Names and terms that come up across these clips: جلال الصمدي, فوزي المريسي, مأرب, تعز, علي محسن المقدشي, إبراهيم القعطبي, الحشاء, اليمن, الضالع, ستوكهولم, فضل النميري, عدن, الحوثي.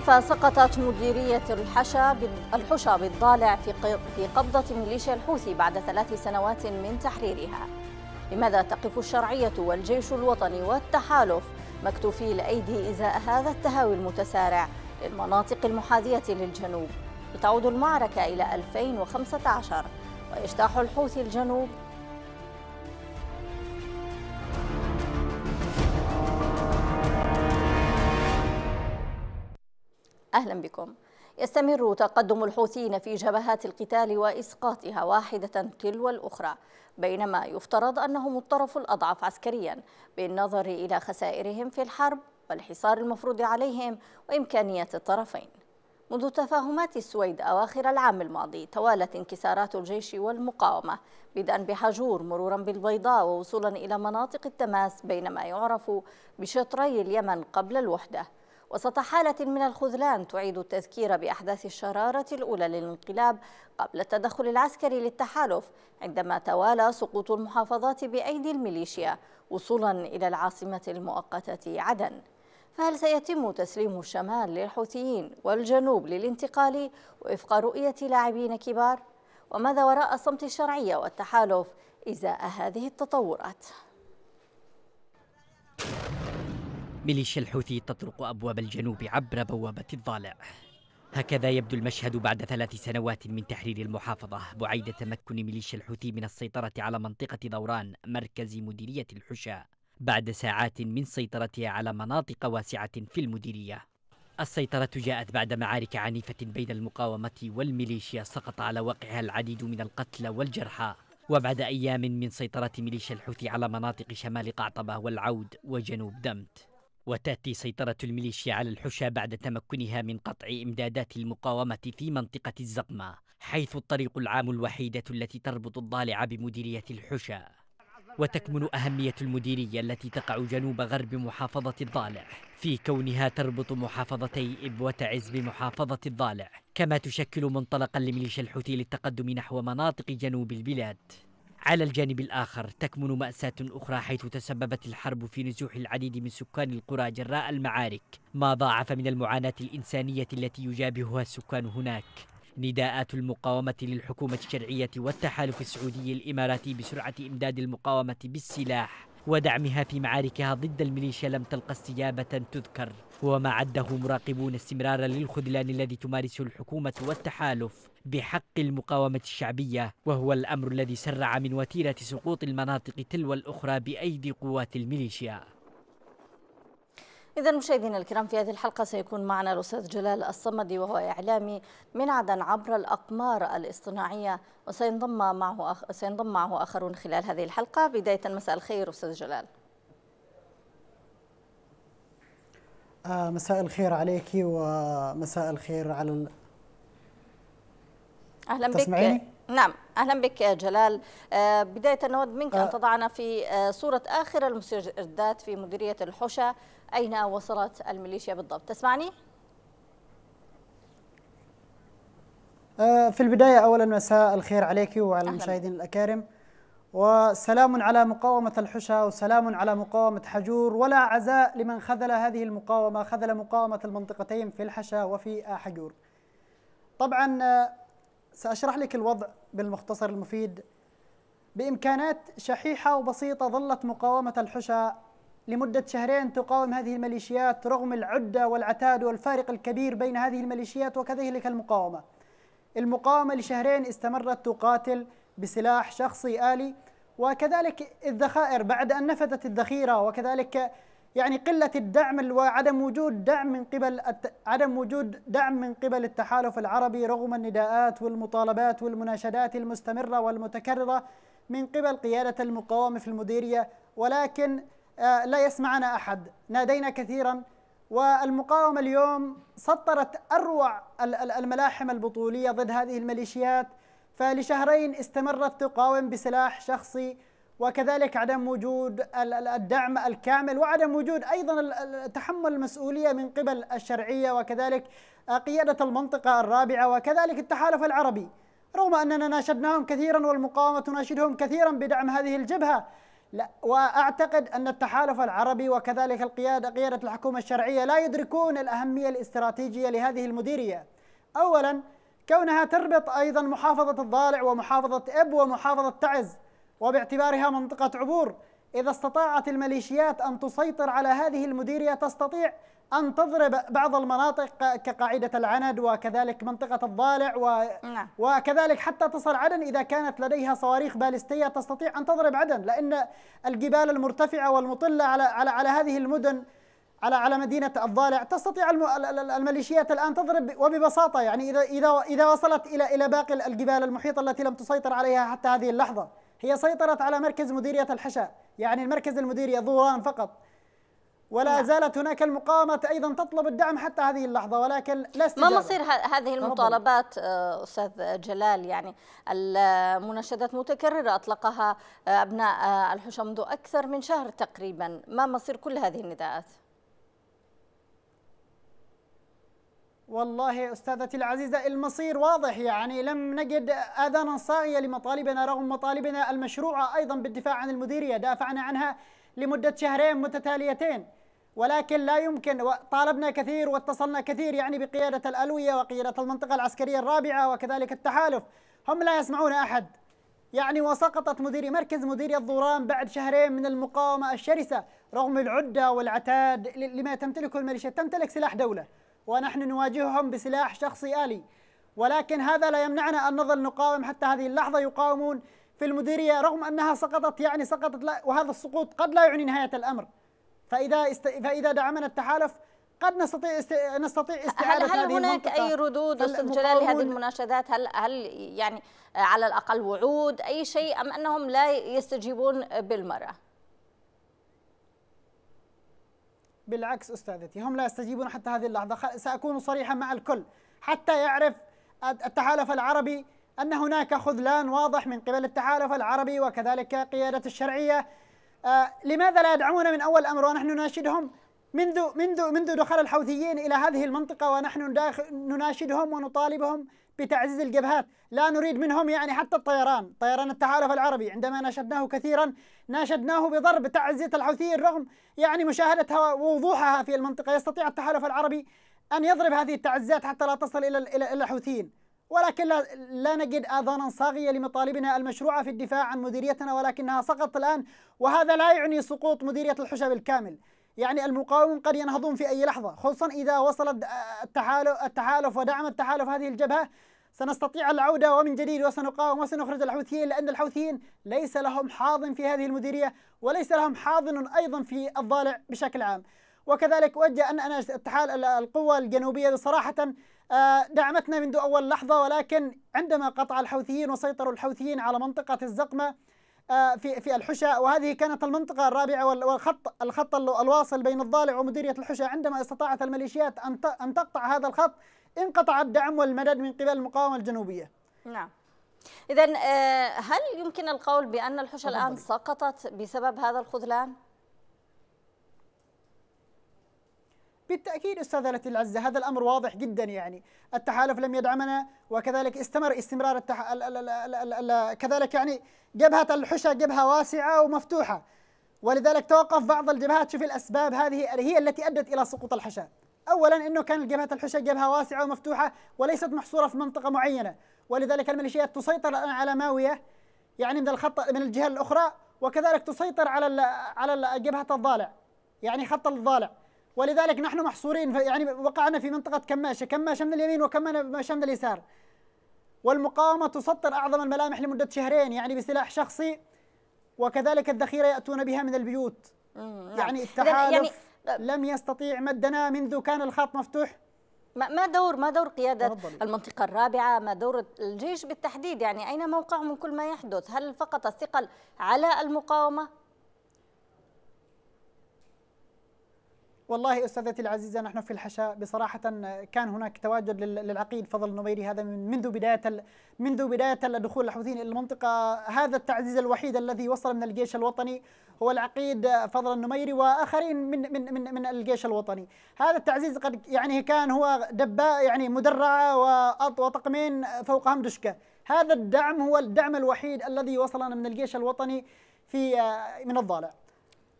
كيف سقطت مديرية الحشاء بالضالع في قبضة ميليشيا الحوثي بعد 3 سنوات من تحريرها؟ لماذا تقف الشرعية والجيش الوطني والتحالف مكتوفي الأيدي إزاء هذا التهاوي المتسارع للمناطق المحاذية للجنوب؟ تعود المعركة إلى 2015 ويجتاح الحوثي الجنوب. أهلا بكم. يستمر تقدم الحوثيين في جبهات القتال وإسقاطها واحدة تلو الأخرى، بينما يفترض أنهم الطرف الأضعف عسكريا بالنظر إلى خسائرهم في الحرب والحصار المفروض عليهم وإمكانية الطرفين. منذ تفاهمات السويد أواخر العام الماضي توالت انكسارات الجيش والمقاومة، بدءا بحجور مرورا بالبيضاء ووصولا إلى مناطق التماس بين ما يعرف بشطري اليمن قبل الوحدة. وسط حالة من الخذلان تعيد التذكير بأحداث الشرارة الأولى للانقلاب قبل التدخل العسكري للتحالف، عندما توالى سقوط المحافظات بأيدي الميليشيا وصولا إلى العاصمة المؤقتة عدن. فهل سيتم تسليم الشمال للحوثيين والجنوب للانتقال وفق رؤية لاعبين كبار؟ وماذا وراء صمت الشرعية والتحالف إزاء هذه التطورات؟ ميليشيا الحوثي تطرق أبواب الجنوب عبر بوابة الضالع. هكذا يبدو المشهد بعد 3 سنوات من تحرير المحافظة، بعيد تمكن ميليشيا الحوثي من السيطرة على منطقة دوران مركز مديرية الحشاء بعد ساعات من سيطرتها على مناطق واسعة في المديرية. السيطرة جاءت بعد معارك عنيفة بين المقاومة والميليشيا سقط على واقعها العديد من القتلى والجرحى، وبعد أيام من سيطرة ميليشيا الحوثي على مناطق شمال قعطبة والعود وجنوب دمت. وتأتي سيطرة الميليشيا على الحشاء بعد تمكنها من قطع إمدادات المقاومة في منطقة الزقمة، حيث الطريق العام الوحيدة التي تربط الضالع بمديرية الحشاء. وتكمن أهمية المديرية التي تقع جنوب غرب محافظة الضالع في كونها تربط محافظتي إب وتعز بمحافظة الضالع، كما تشكل منطلقا لميليشيا الحوثي للتقدم نحو مناطق جنوب البلاد. على الجانب الآخر تكمن مأساة أخرى، حيث تسببت الحرب في نزوح العديد من سكان القرى جراء المعارك، ما ضاعف من المعاناة الإنسانية التي يجابهها السكان هناك. نداءات المقاومة للحكومة الشرعية والتحالف السعودي الإماراتي بسرعة إمداد المقاومة بالسلاح ودعمها في معاركها ضد الميليشيا لم تلقى استجابة تذكر، وما عده مراقبون استمرارا للخذلان الذي تمارسه الحكومة والتحالف بحق المقاومة الشعبية، وهو الأمر الذي سرع من وتيرة سقوط المناطق تلو الأخرى بأيدي قوات الميليشيا. إذا مشاهدينا الكرام، في هذه الحلقة سيكون معنا الأستاذ جلال الصمدي، وهو إعلامي من عدن عبر الأقمار الاصطناعية، وسينضم معه آخرون خلال هذه الحلقة. بداية، مساء الخير أستاذ جلال. مساء الخير عليك ومساء الخير على أهلا بك. تسمعيني؟ نعم، أهلا بك جلال. بداية نود منك أن تضعنا في صورة آخر المستجدات في مديرية الحشاء، أين وصلت الميليشيا بالضبط؟ تسمعني؟ في البداية أولا مساء الخير عليك وعلى المشاهدين الأكارم، وسلام على مقاومة الحشاء وسلام على مقاومة حجور، ولا عزاء لمن خذل هذه المقاومة، خذل مقاومة المنطقتين في الحشاء وفي حجور. طبعا سأشرح لك الوضع بالمختصر المفيد. بإمكانات شحيحة وبسيطة ظلت مقاومة الحشاء لمدة 2 شهرين تقاوم هذه الميليشيات، رغم العدة والعتاد والفارق الكبير بين هذه الميليشيات وكذلك المقاومة. المقاومة ل2 شهرين استمرت تقاتل بسلاح شخصي آلي، وكذلك الذخائر بعد أن نفدت الذخيرة، وكذلك يعني قلة الدعم وعدم وجود دعم من قبل التحالف العربي، رغم النداءات والمطالبات والمناشدات المستمرة والمتكررة من قبل قيادة المقاومة في المديرية، ولكن لا يسمعنا أحد. نادينا كثيرا، والمقاومة اليوم سطرت أروع الملاحم البطولية ضد هذه الميليشيات، فلشهرين استمرت تقاوم بسلاح شخصي، وكذلك عدم وجود الدعم الكامل، وعدم وجود أيضا تحمل المسؤولية من قبل الشرعية وكذلك قيادة المنطقة الرابعة وكذلك التحالف العربي، رغم أننا ناشدناهم كثيرا والمقاومة تناشدهم كثيرا بدعم هذه الجبهة، لا، وأعتقد أن التحالف العربي وكذلك قيادة الحكومة الشرعية لا يدركون الأهمية الاستراتيجية لهذه المديرية. أولا كونها تربط أيضا محافظة الضالع ومحافظة إب ومحافظة تعز، وباعتبارها منطقة عبور، إذا استطاعت الميليشيات أن تسيطر على هذه المديرية تستطيع أن تضرب بعض المناطق كقاعدة العند وكذلك منطقة الضالع وكذلك حتى تصل عدن إذا كانت لديها صواريخ باليستية تستطيع أن تضرب عدن، لأن الجبال المرتفعة والمطلة على هذه المدن على مدينة الضالع تستطيع الميليشيات الآن تضرب وببساطة، يعني إذا وصلت إلى باقي الجبال المحيطة التي لم تسيطر عليها حتى هذه اللحظة. هي سيطرت على مركز مديرية الحشاء، يعني المركز المديرية ظهوران فقط، ولا زالت هناك المقاومة أيضا تطلب الدعم حتى هذه اللحظة، ولكن لا استجابة. ما مصير هذه المطالبات أستاذ جلال؟ يعني المناشدات متكررة أطلقها أبناء الحشاء منذ أكثر من شهر تقريبا، ما مصير كل هذه النداءات؟ والله أستاذتي العزيزة المصير واضح، يعني لم نجد آذانا صاغية لمطالبنا رغم مطالبنا المشروعة أيضا بالدفاع عن المديرية، دافعنا عنها لمدة شهرين متتاليتين ولكن لا يمكن، وطالبنا كثير واتصلنا كثير يعني بقيادة الألوية وقيادة المنطقة العسكرية الرابعة وكذلك التحالف، هم لا يسمعون أحد يعني، وسقطت مركز مديرية الظوران بعد شهرين من المقاومة الشرسة رغم العدة والعتاد لما تمتلكه الميليشيات، تمتلك سلاح دولة ونحن نواجههم بسلاح شخصي آلي، ولكن هذا لا يمنعنا أن نظل نقاوم حتى هذه اللحظة. يقاومون في المديرية رغم أنها سقطت، يعني سقطت، وهذا السقوط قد لا يعني نهاية الأمر، فإذا دعمنا التحالف قد نستطيع استعادة هذه المنطقة. هل هناك أي ردود أستاذ جلال لهذه المناشدات؟ هل يعني على الأقل وعود أي شيء أم أنهم لا يستجيبون بالمرة؟ بالعكس أستاذتي، هم لا يستجيبون حتى هذه اللحظة. سأكون صريحة مع الكل حتى يعرف التحالف العربي أن هناك خذلان واضح من قبل التحالف العربي وكذلك قيادة الشرعية. لماذا لا يدعمون من أول أمر؟ ونحن نناشدهم منذ دخول الحوثيين إلى هذه المنطقة، ونحن نناشدهم ونطالبهم بتعزيز الجبهات. لا نريد منهم يعني حتى طيران التحالف العربي عندما ناشدناه كثيرا ناشدناه بضرب تعزية الحوثيين رغم يعني مشاهدتها ووضوحها في المنطقة، يستطيع التحالف العربي أن يضرب هذه التعزيات حتى لا تصل إلى الحوثيين، ولكن لا نجد آذانا صاغية لمطالبنا المشروعة في الدفاع عن مديريتنا، ولكنها سقطت الآن، وهذا لا يعني سقوط مديرية الحشاء بالكامل، يعني المقاومون قد ينهضون في أي لحظة، خصوصا إذا وصل التحالف ودعم التحالف هذه الجبهة سنستطيع العودة ومن جديد، وسنقاوم وسنخرج الحوثيين، لأن الحوثيين ليس لهم حاضن في هذه المديرية وليس لهم حاضن أيضا في الضالع بشكل عام. وكذلك وجه أن القوة الجنوبية صراحة دعمتنا منذ أول لحظة، ولكن عندما قطع الحوثيين وسيطروا الحوثيين على منطقة الزقمة في الحشاء، وهذه كانت المنطقة الرابعة والخط الواصل بين الضالع ومديرية الحشاء، عندما استطاعت الميليشيات أن تقطع هذا الخط انقطع الدعم والمدد من قبل المقاومة الجنوبية. نعم. إذن هل يمكن القول بأن الحشاء الآن سقطت بسبب هذا الخذلان؟ بالتأكيد أستاذتي العزة، هذا الأمر واضح جدا، يعني التحالف لم يدعمنا وكذلك استمرار كذلك يعني جبهة الحشاء جبهة واسعة ومفتوحة، ولذلك توقف بعض الجبهات. شوف الأسباب هذه هي التي أدت إلى سقوط الحشاء. أولا أنه كان جبهة الحشاء جبهة واسعة ومفتوحة وليست محصورة في منطقة معينة، ولذلك الميليشيات تسيطر الآن على ماوية يعني من الجهة الأخرى، وكذلك تسيطر على جبهة الضالع يعني خط الضالع، ولذلك نحن محصورين يعني وقعنا في منطقة كماشة من اليمين وكماشة من اليسار، والمقاومة تسطر أعظم الملامح لمدة شهرين يعني بسلاح شخصي، وكذلك الذخيرة يأتون بها من البيوت. يعني التحالف لم يستطيع مدنا منذ كان الخط مفتوح. ما دور قيادة المنطقة الرابعة؟ ما دور الجيش بالتحديد؟ يعني أين موقعهم من كل ما يحدث؟ هل فقط الثقل على المقاومة؟ والله أستاذتي العزيزة، نحن في الحشاء بصراحة كان هناك تواجد للعقيد فضل النميري، هذا منذ بداية دخول الحوثيين إلى المنطقة. هذا التعزيز الوحيد الذي وصل من الجيش الوطني هو العقيد فضل النميري وآخرين من الجيش الوطني. هذا التعزيز قد يعني كان هو دباء يعني مدرعة وطقمين فوقهم دشكة. هذا الدعم هو الدعم الوحيد الذي وصلنا من الجيش الوطني في من الضالع.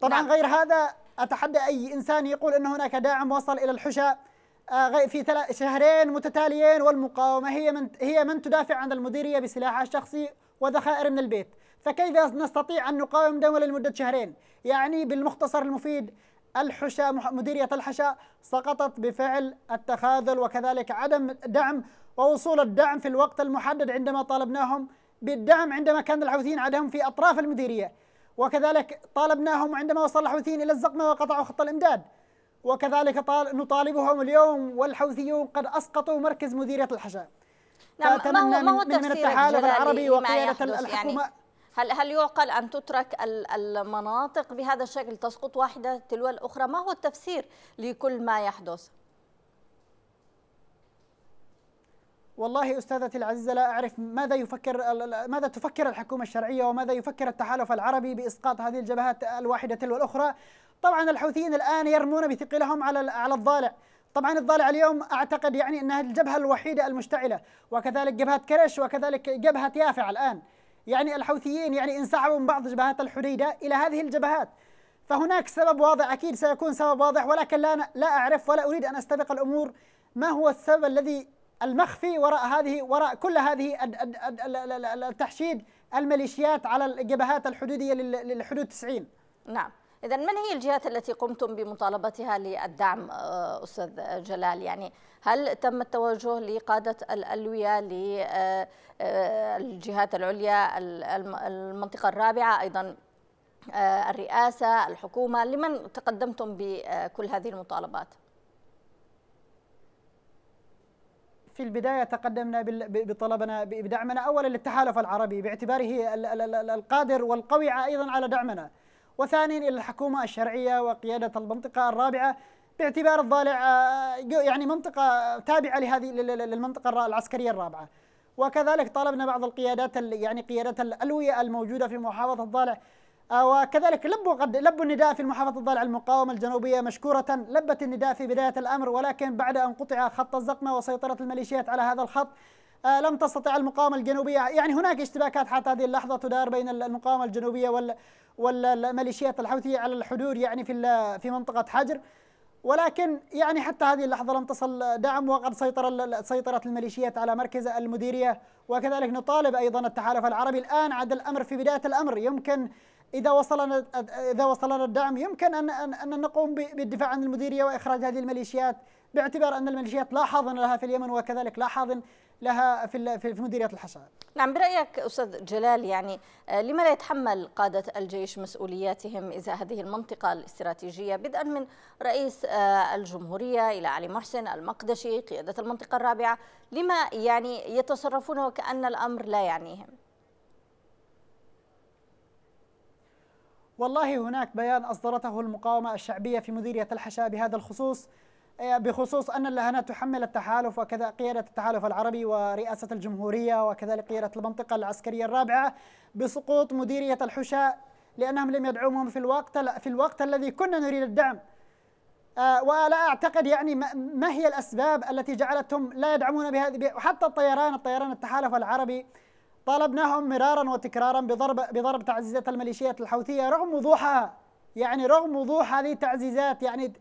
طبعا غير هذا أتحدى أي إنسان يقول أن هناك داعم وصل إلى الحشاء في شهرين متتاليين، والمقاومة هي من تدافع عن المديرية بسلاحها الشخصي وذخائر من البيت، فكيف نستطيع أن نقاوم دولة لمدة شهرين؟ يعني بالمختصر المفيد، الحشاء مديرية الحشاء سقطت بفعل التخاذل وكذلك عدم الدعم ووصول الدعم في الوقت المحدد عندما طالبناهم بالدعم عندما كان الحوثيين عندهم في أطراف المديرية، وكذلك طالبناهم عندما وصل الحوثيين إلى الزقمة وقطعوا خط الإمداد، وكذلك نطالبهم اليوم والحوثيون قد أسقطوا مركز مديرية الحشاء. فأتمنى من التحالف العربي وقيادة الحكومة، يعني هل يعقل أن تترك المناطق بهذا الشكل تسقط واحدة تلو الأخرى؟ ما هو التفسير لكل ما يحدث؟ والله أستاذتي العزيزة لا أعرف ماذا تفكر الحكومة الشرعية وماذا يفكر التحالف العربي بإسقاط هذه الجبهات الواحدة تلو الأخرى. طبعا الحوثيين الآن يرمون بثقلهم على الضالع. طبعا الضالع اليوم أعتقد يعني أنها الجبهة الوحيدة المشتعلة، وكذلك جبهة كرش وكذلك جبهة يافع الآن. يعني الحوثيين يعني انسحبوا من بعض جبهات الحديدة إلى هذه الجبهات، فهناك سبب واضح، أكيد سيكون سبب واضح، ولكن لا أعرف ولا أريد أن أستبق الأمور. ما هو السبب الذي المخفي وراء كل هذه التحشيد الميليشيات على الجبهات الحدودية للحدود 90؟ نعم، إذا من هي الجهات التي قمتم بمطالبتها للدعم أستاذ جلال؟ يعني هل تم التوجه لقادة الألوية، للجهات العليا، المنطقة الرابعة، أيضا الرئاسة، الحكومة، لمن تقدمتم بكل هذه المطالبات؟ في البداية تقدمنا بطلبنا بدعمنا أولا للتحالف العربي باعتباره القادر والقوي أيضا على دعمنا، وثانيا إلى الحكومة الشرعية وقيادة المنطقة الرابعة باعتبار الضالع يعني منطقة تابعة لهذه للمنطقة العسكرية الرابعة، وكذلك طالبنا بعض القيادات يعني قيادات الألوية الموجودة في محافظة الضالع، وكذلك لبوا النداء في محافظة الضالع. المقاومة الجنوبية مشكورة لبت النداء في بداية الأمر، ولكن بعد أن قطع خط الزقمة وسيطرة الميليشيات على هذا الخط لم تستطع المقاومة الجنوبية، يعني هناك اشتباكات حتى هذه اللحظة تدار بين المقاومة الجنوبية والميليشيات الحوثية على الحدود يعني في منطقة حجر، ولكن يعني حتى هذه اللحظة لم تصل دعم، وقد سيطرت الميليشيات على مركز المديرية. وكذلك نطالب أيضا التحالف العربي الآن عاد الأمر في بداية الأمر، يمكن إذا وصلنا الدعم يمكن أن نقوم بالدفاع عن المديرية وإخراج هذه الميليشيات، باعتبار أن الميليشيات لا حاضن لها في اليمن وكذلك لا حاضن لها في مديرية الحشاء. نعم، برأيك أستاذ جلال يعني لما لا يتحمل قادة الجيش مسؤولياتهم إذا هذه المنطقة الاستراتيجية، بدءا من رئيس الجمهورية إلى علي محسن المقدشي، قيادة المنطقة الرابعة، لما يعني يتصرفون وكأن الأمر لا يعنيهم؟ والله هناك بيان أصدرته المقاومة الشعبية في مديرية الحشاء بهذا الخصوص، بخصوص أن اللهنة تحمل التحالف وكذا قيادة التحالف العربي ورئاسة الجمهورية وكذلك قيادة المنطقة العسكرية الرابعة بسقوط مديرية الحشاء لأنهم لم يدعموهم في الوقت الذي كنا نريد الدعم. ولا أعتقد يعني ما هي الأسباب التي جعلتهم لا يدعمون بهذه، وحتى الطيران التحالف العربي طالبناهم مرارا وتكرارا بضرب تعزيزات الميليشيات الحوثية رغم وضوحها، يعني رغم وضوح هذه التعزيزات، يعني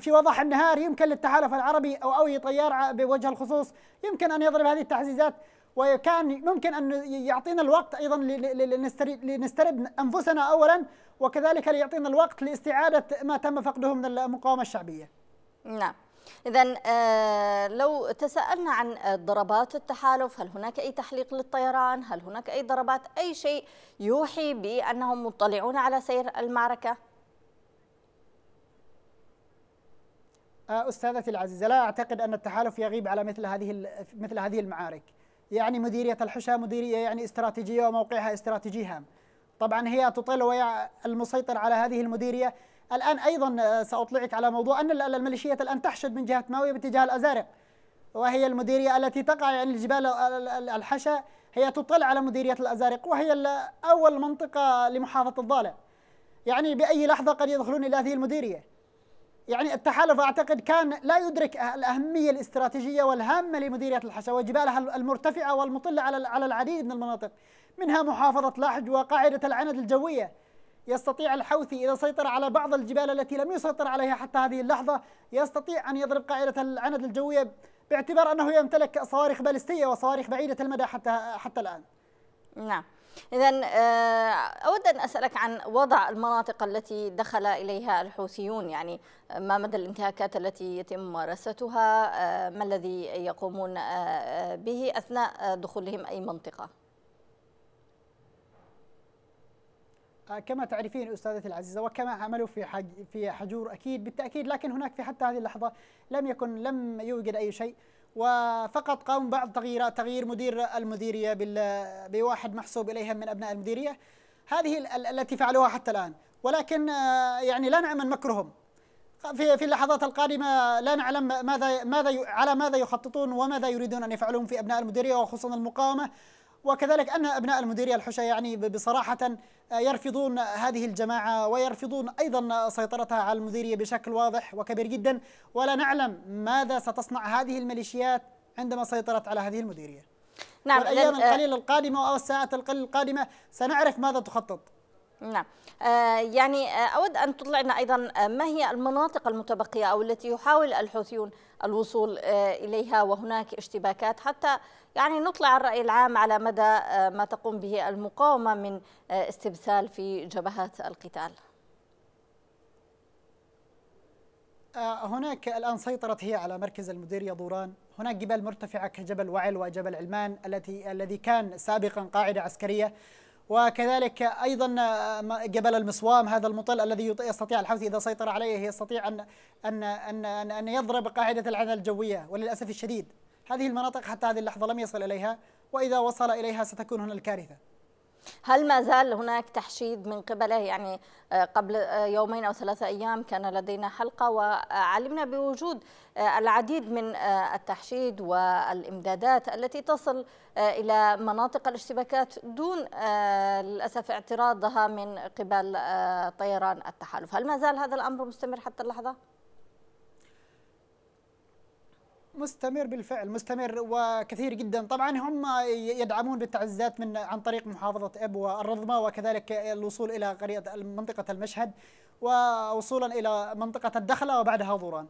في وضح النهار يمكن للتحالف العربي أو أي طيار بوجه الخصوص يمكن أن يضرب هذه التعزيزات، وكان ممكن أن يعطينا الوقت أيضا لنسترد أنفسنا أولا، وكذلك ليعطينا الوقت لاستعادة ما تم فقده من المقاومة الشعبية. نعم، إذن لو تسألنا عن ضربات التحالف، هل هناك أي تحليق للطيران؟ هل هناك أي ضربات، أي شيء يوحي بأنهم مطلعون على سير المعركة؟ أستاذتي العزيزة لا أعتقد أن التحالف يغيب على مثل هذه المعارك، يعني مديرية الحشاء مديرية يعني استراتيجية وموقعها استراتيجي هام، طبعا هي تطل وهي المسيطر على هذه المديرية. الآن أيضا سأطلعك على موضوع أن الميليشيات الآن تحشد من جهة ماوية باتجاه الأزارق، وهي المديرية التي تقع يعني الجبال الحشاء هي تطل على مديرية الأزارق، وهي أول منطقة لمحافظة الضالع، يعني بأي لحظة قد يدخلون إلى هذه المديرية. يعني التحالف أعتقد كان لا يدرك الأهمية الاستراتيجية والهامة لمديرية الحشاء وجبالها المرتفعة والمطلة على العديد من المناطق، منها محافظة لحج وقاعدة العند الجوية. يستطيع الحوثي إذا سيطر على بعض الجبال التي لم يسيطر عليها حتى هذه اللحظة، يستطيع أن يضرب قاعدة العند الجوية باعتبار أنه يمتلك صواريخ باليستية وصواريخ بعيدة المدى حتى الآن. نعم. إذن أود أن أسألك عن وضع المناطق التي دخل إليها الحوثيون، يعني ما مدى الانتهاكات التي يتم ممارستها، ما الذي يقومون به أثناء دخولهم أي منطقة؟ كما تعرفين أستاذتي العزيزة وكما عملوا في حجور أكيد بالتأكيد، لكن هناك في حتى هذه اللحظة لم يوجد أي شيء، وفقط قام بعض تغييرات، تغيير مدير المديرية بواحد محسوب إليهم من أبناء المديرية، هذه التي فعلوها حتى الآن، ولكن يعني لا نعلم مكرهم في اللحظات القادمة، لا نعلم على ماذا يخططون وماذا يريدون أن يفعلون في أبناء المديرية وخصوصا المقاومة، وكذلك أن أبناء المديرية الحشاء يعني بصراحة يرفضون هذه الجماعة ويرفضون أيضا سيطرتها على المديرية بشكل واضح وكبير جدا، ولا نعلم ماذا ستصنع هذه الميليشيات عندما سيطرت على هذه المديرية. نعم. والأيام القليلة القادمة أو الساعات القليلة القادمة سنعرف ماذا تخطط. نعم. يعني أود أن تطلعنا أيضا ما هي المناطق المتبقية أو التي يحاول الحوثيون الوصول إليها وهناك اشتباكات، حتى يعني نطلع الرأي العام على مدى ما تقوم به المقاومة من استبسال في جبهات القتال. هناك الآن سيطرت هي على مركز المديرية دوران، هناك جبال مرتفعة كجبل وعل وجبل علمان الذي كان سابقا قاعدة عسكرية، وكذلك أيضا جبل المصوام هذا المطل الذي يستطيع الحوثي إذا سيطر عليه يستطيع أن يضرب قاعدة العند الجوية، وللأسف الشديد هذه المناطق حتى هذه اللحظة لم يصل إليها، وإذا وصل إليها ستكون هنا الكارثة. هل ما زال هناك تحشيد من قبله؟ يعني قبل يومين أو ثلاثة أيام كان لدينا حلقة وعلمنا بوجود العديد من التحشيد والإمدادات التي تصل إلى مناطق الاشتباكات دون للأسف اعتراضها من قبل طيران التحالف، هل ما زال هذا الأمر مستمر حتى اللحظة؟ مستمر بالفعل، مستمر وكثير جدا. طبعا هم يدعمون بالتعزيزات عن طريق محافظة إب والرضمة، وكذلك الوصول إلى قرية منطقة المشهد ووصولا إلى منطقة الدخلة وبعدها دوران.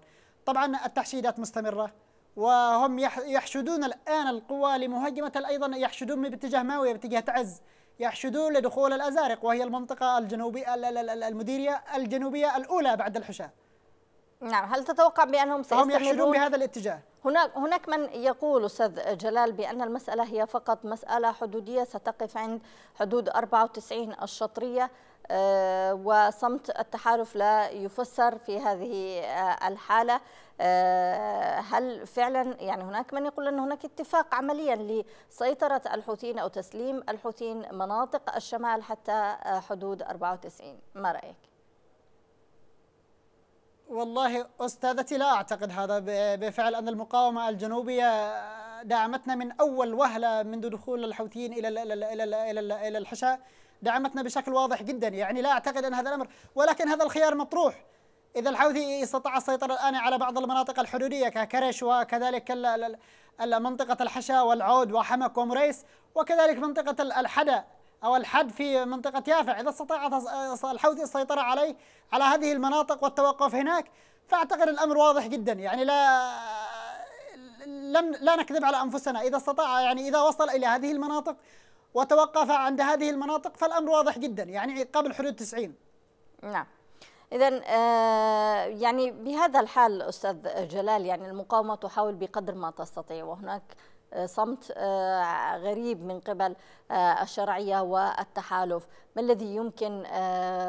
طبعا التحشيدات مستمرة، وهم يحشدون الآن القوى لمهاجمة، أيضا يحشدون باتجاه ماوية باتجاه تعز، يحشدون لدخول الأزارق وهي المنطقة الجنوبية المديرية الجنوبية الأولى بعد الحشاء. نعم. هل تتوقع بأنهم سيستمرون؟ هم يحشدون بهذا الاتجاه. هناك من يقول أستاذ جلال بأن المسألة هي فقط مسألة حدودية، ستقف عند حدود 94 الشطرية، وصمت التحالف لا يفسر في هذه الحالة. هل فعلا يعني هناك من يقول أن هناك اتفاق عمليا لسيطرة الحوثيين أو تسليم الحوثيين مناطق الشمال حتى حدود 94؟ ما رأيك؟ والله أستاذتي لا أعتقد هذا، بفعل أن المقاومة الجنوبية دعمتنا من أول وهلة منذ دخول الحوثيين إلى الحشاء، دعمتنا بشكل واضح جدا، يعني لا أعتقد أن هذا الأمر، ولكن هذا الخيار مطروح. إذا الحوثي استطاع السيطرة الآن على بعض المناطق الحدودية ككرش وكذلك منطقة الحشاء والعود وحمك ومريس، وكذلك منطقة الحدى أو الحد في منطقة يافع، إذا استطاع الحوثي السيطرة على هذه المناطق والتوقف هناك، فأعتقد الأمر واضح جدا، يعني لا نكذب على أنفسنا، إذا استطاع يعني إذا وصل إلى هذه المناطق وتوقف عند هذه المناطق فالأمر واضح جدا، يعني قبل حدود 90. نعم. إذن يعني بهذا الحال أستاذ جلال، يعني المقاومة تحاول بقدر ما تستطيع، وهناك صمت غريب من قبل الشرعية والتحالف، ما الذي يمكن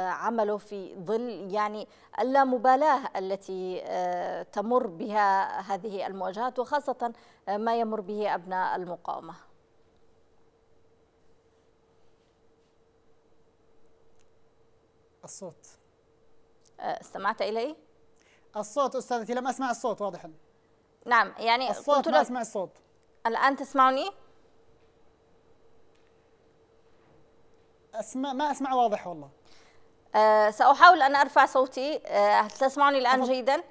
عمله في ظل يعني اللامبالاة التي تمر بها هذه المواجهات وخاصة ما يمر به أبناء المقاومة؟ الصوت. استمعت إليه؟ الصوت أستاذتي، لم أسمع الصوت واضحا. نعم يعني الصوت، لا أسمع الصوت. الآن تسمعني؟ ما أسمع واضح والله. سأحاول أن أرفع صوتي، هل تسمعني الآن جيدا؟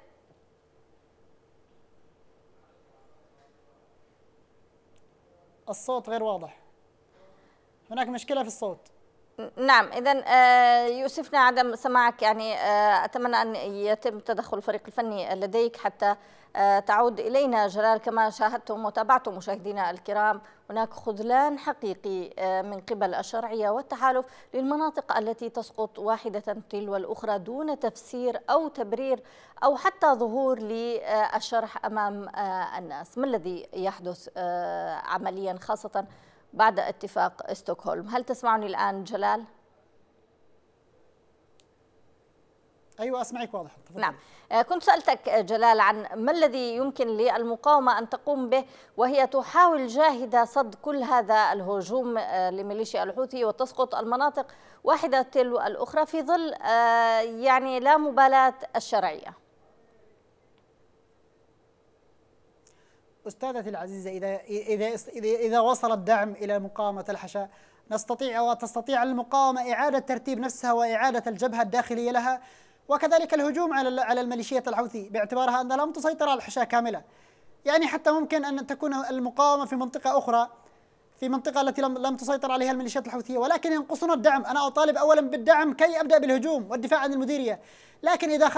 الصوت غير واضح، هناك مشكلة في الصوت. نعم، إذن يؤسفنا عدم سماعك. يعني أتمنى أن يتم تدخل الفريق الفني لديك حتى تعود إلينا جلال. كما شاهدتم وتابعتم مشاهدينا الكرام، هناك خذلان حقيقي من قبل الشرعية والتحالف للمناطق التي تسقط واحدة تلو الأخرى دون تفسير أو تبرير أو حتى ظهور للشرح أمام الناس. ما الذي يحدث عمليا خاصة بعد اتفاق ستوكهولم؟ هل تسمعني الآن جلال؟ أيوة أسمعك واضحا. نعم، كنت سألتك جلال عن ما الذي يمكن للمقاومة أن تقوم به وهي تحاول جاهدة صد كل هذا الهجوم لميليشيا الحوثي وتسقط المناطق واحدة تلو الأخرى في ظل يعني لا مبالاة الشرعية. أستاذتي العزيزة، إذا وصل الدعم إلى مقاومة الحشاء نستطيع وتستطيع المقاومة إعادة ترتيب نفسها وإعادة الجبهة الداخلية لها، وكذلك الهجوم على الميليشيات الحوثي باعتبارها أن لم تسيطر على الحشاء كاملة. يعني حتى ممكن أن تكون المقاومة في منطقة أخرى، في منطقة التي لم تسيطر عليها الميليشيات الحوثية، ولكن ينقصنا الدعم. أنا أطالب أولا بالدعم كي أبدأ بالهجوم والدفاع عن المديرية. لكن إذا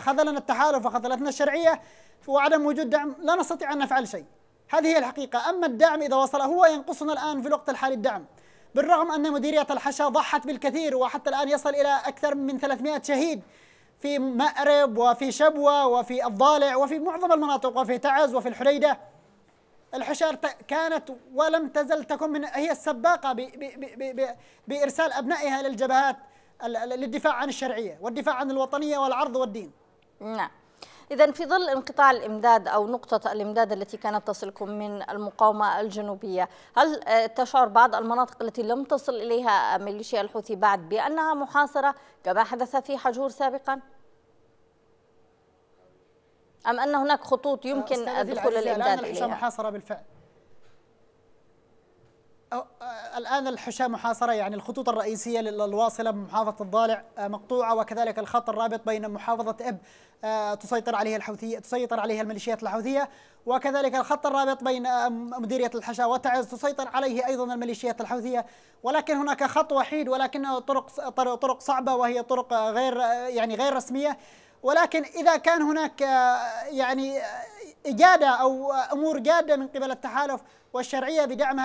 خذلنا التحالف وخذلتنا الشرعية وعدم وجود دعم لا نستطيع أن نفعل شيء. هذه هي الحقيقة. أما الدعم إذا وصل، هو ينقصنا الآن في الوقت الحالي الدعم، بالرغم أن مديرية الحشاء ضحت بالكثير، وحتى الآن يصل إلى أكثر من 300 شهيد في مأرب وفي شبوة وفي الضالع وفي معظم المناطق وفي تعز وفي الحديدة. الحشاء كانت ولم تزل تكون هي السباقة بإرسال أبنائها للجبهات للدفاع عن الشرعية والدفاع عن الوطنية والعرض والدين. نعم، إذن في ظل انقطاع الإمداد أو نقطة الإمداد التي كانت تصلكم من المقاومة الجنوبية، هل تشعر بعض المناطق التي لم تصل إليها ميليشيا الحوثي بعد بأنها محاصرة كما حدث في حجور سابقا؟ أم أن هناك خطوط يمكن دخول الإمداد إليها؟ الحشاء محاصرة بالفعل. الآن الحشاء محاصرة، يعني الخطوط الرئيسية الواصلة بمحافظة الضالع مقطوعة، وكذلك الخط الرابط بين محافظة إب تسيطر عليها الميليشيات الحوثية، وكذلك الخط الرابط بين مديرية الحشاء وتعز تسيطر عليه أيضا الميليشيات الحوثية. ولكن هناك خط وحيد، ولكنه طرق صعبة، وهي طرق غير رسمية. ولكن إذا كان هناك يعني إجادة أو أمور جادة من قبل التحالف والشرعية بدعم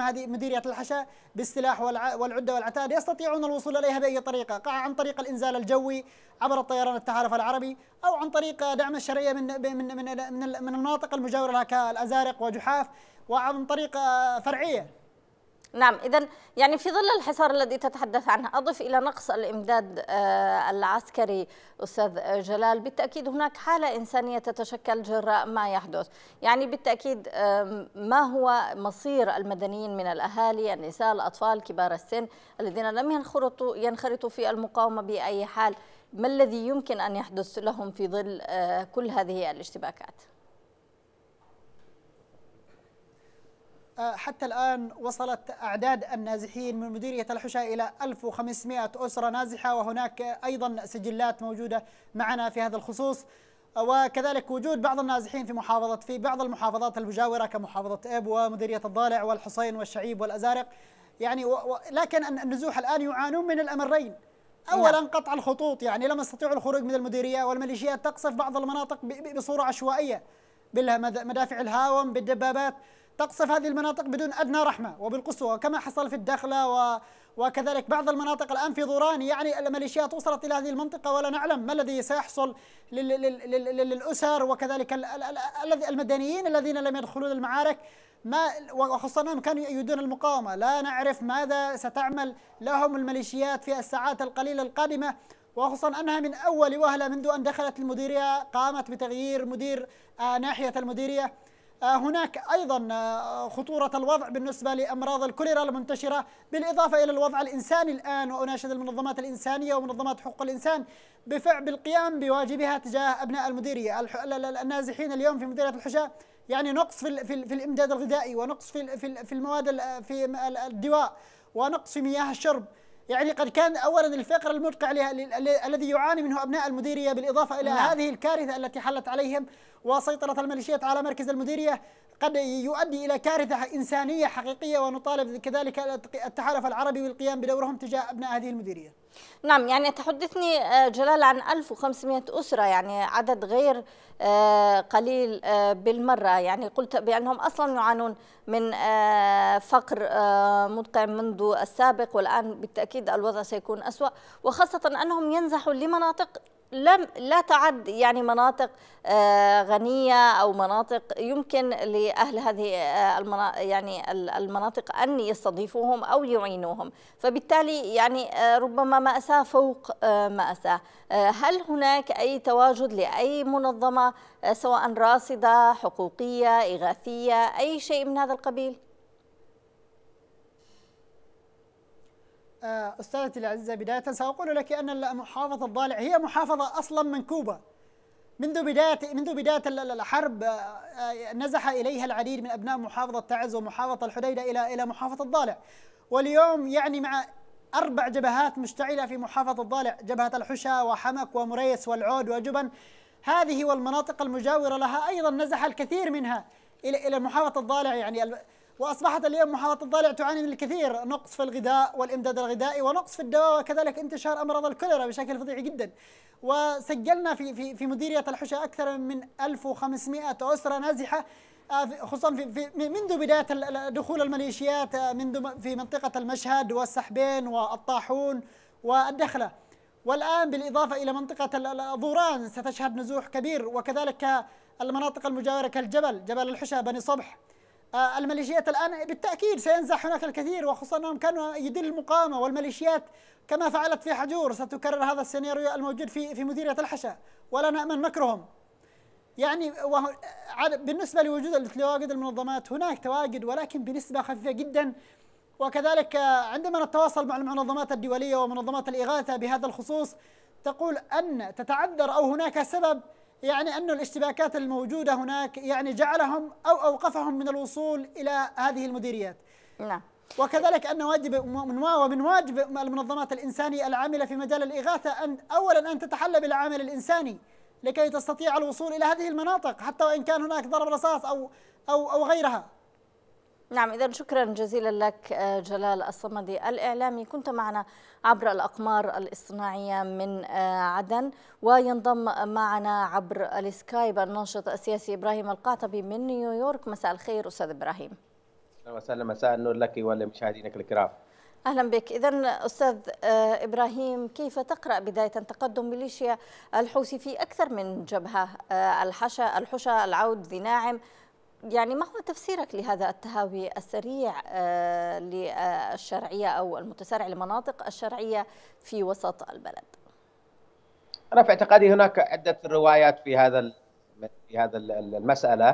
هذه مديرية الحشاء بالسلاح والعدة والعتاد، يستطيعون الوصول إليها بأي طريقة، عن طريق الإنزال الجوي عبر الطيران التحالف العربي، أو عن طريق دعم الشرعية من المناطق المجاورة لها كالأزارق وجحاف، وعن طريق فرعية. نعم، إذن يعني في ظل الحصار الذي تتحدث عنه، أضف إلى نقص الإمداد العسكري أستاذ جلال، بالتأكيد هناك حالة إنسانية تتشكل جراء ما يحدث. يعني بالتأكيد ما هو مصير المدنيين من الأهالي، النساء، الأطفال، كبار السن الذين لم ينخرطوا في المقاومة بأي حال؟ ما الذي يمكن أن يحدث لهم في ظل كل هذه الاشتباكات؟ حتى الآن وصلت أعداد النازحين من مديرية الحشاء إلى 1500 أسرة نازحة، وهناك أيضا سجلات موجودة معنا في هذا الخصوص، وكذلك وجود بعض النازحين في بعض المحافظات المجاورة كمحافظة إب ومديرية الضالع والحصين والشعيب والأزارق. يعني لكن النزوح الآن يعانون من الأمرين. أولا قطع الخطوط، يعني لم يستطيعوا الخروج من المديرية، والميليشيات تقصف بعض المناطق بصورة عشوائية بالمدافع الهاون بالدبابات، تقصف هذه المناطق بدون أدنى رحمة وبالقسوة، كما حصل في الدخلة وكذلك بعض المناطق الآن في ضوران. يعني الميليشيات وصلت إلى هذه المنطقة ولا نعلم ما الذي سيحصل للأسر، وكذلك المدنيين الذين لم يدخلون المعارك، وخصوصا أنهم كانوا يؤيدون المقاومة. لا نعرف ماذا ستعمل لهم الميليشيات في الساعات القليلة القادمة، وخصوصا أنها من أول وهلة منذ أن دخلت المديرية قامت بتغيير مدير ناحية المديرية. هناك أيضا خطورة الوضع بالنسبة لأمراض الكوليرا المنتشرة، بالإضافة إلى الوضع الإنساني الآن. وأناشد المنظمات الإنسانية ومنظمات حقوق الإنسان بالقيام بواجبها تجاه أبناء المديرية. النازحين اليوم في مديرية الحشاء يعني نقص في الإمداد الغذائي، ونقص في المواد، في الدواء، ونقص في مياه الشرب. يعني قد كان أولا الفقر المدقع الذي يعاني منه أبناء المديرية، بالإضافة إلى هذه الكارثة التي حلت عليهم، وسيطرة الميليشيات على مركز المديرية قد يؤدي إلى كارثة إنسانية حقيقية، ونطالب كذلك التحالف العربي بالقيام بدورهم تجاه أبناء هذه المديرية. نعم، يعني تحدثني جلال عن 1500 أسرة، يعني عدد غير قليل بالمرة. يعني قلت بأنهم أصلا يعانون من فقر مدقع منذ السابق، والآن بالتأكيد الوضع سيكون أسوأ، وخاصة أنهم ينزحوا لمناطق لا تعد يعني مناطق غنية أو مناطق يمكن لأهل هذه يعني المناطق أن يستضيفوهم أو يعينوهم، فبالتالي يعني ربما مأساة فوق مأساة. هل هناك أي تواجد لأي منظمة سواء راصدة، حقوقية، إغاثية، أي شيء من هذا القبيل؟ أستاذتي العزيزة، بداية سأقول لك أن محافظة الضالع هي محافظة أصلا منكوبة منذ بداية الحرب. نزح إليها العديد من أبناء محافظة تعز ومحافظة الحديدة إلى محافظة الضالع، واليوم يعني مع 4 جبهات مشتعلة في محافظة الضالع: جبهة الحشاء وحمك ومريس والعود وجبن، هذه والمناطق المجاورة لها أيضا نزح الكثير منها إلى محافظة الضالع. يعني وأصبحت اليوم محافظة الضالع تعاني من الكثير: نقص في الغذاء والإمداد الغذائي، ونقص في الدواء، وكذلك انتشار أمراض الكوليرا بشكل فظيع جدا. وسجلنا في مديرية الحشاء أكثر من 1500 أسرة نازحة، خصوصا منذ بداية دخول الميليشيات في منطقة المشهد والسحبين والطاحون والدخلة، والآن بالإضافة إلى منطقة الظوران ستشهد نزوح كبير، وكذلك المناطق المجاورة كالجبل، جبل الحشاء، بني صبح. الميليشيات الآن بالتأكيد سينزح هناك الكثير، وخصوصا أنهم كانوا يدير المقاومة والميليشيات كما فعلت في حجور. ستكرر هذا السيناريو الموجود في مديرية الحشاء، ولا نأمن مكرهم. يعني بالنسبة لتواجد المنظمات هناك تواجد، ولكن بنسبة خفيفة جدا. وكذلك عندما نتواصل مع المنظمات الدولية ومنظمات الإغاثة بهذا الخصوص، تقول أن تتعذر أو هناك سبب، يعني أن الاشتباكات الموجودة هناك يعني جعلهم أو أوقفهم من الوصول إلى هذه المديريات. نعم. وكذلك أن واجب من واجب المنظمات الإنسانية العاملة في مجال الإغاثة أن أولا أن تتحلى بالعامل الإنساني لكي تستطيع الوصول إلى هذه المناطق حتى وإن كان هناك ضرب رصاص أو غيرها. نعم، إذا شكرا جزيلا لك جلال الصمدي الإعلامي، كنت معنا عبر الأقمار الاصطناعية من عدن. وينضم معنا عبر السكايب الناشط السياسي إبراهيم القعطبي من نيويورك. مساء الخير أستاذ إبراهيم. أهلا وسهلا، مساء النور لك ولمشاهدينك الكرام. أهلا بك. إذا أستاذ إبراهيم، كيف تقرأ بداية تقدم ميليشيا الحوثي في أكثر من جبهة: الحشا، العود، ذي ناعم؟ يعني ما هو تفسيرك لهذا التهاوي السريع للشرعية أو المتسارع لمناطق الشرعية في وسط البلد؟ أنا في اعتقادي هناك عدة روايات في هذا المسألة.